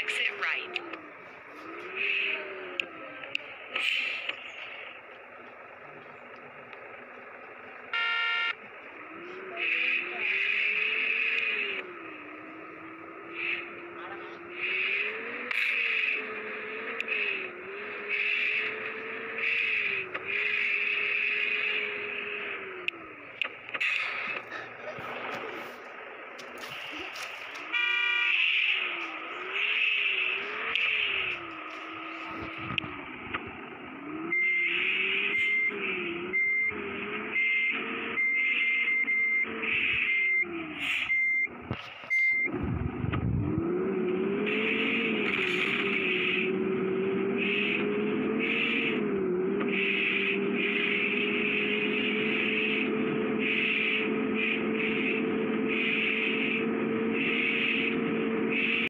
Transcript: Exit right.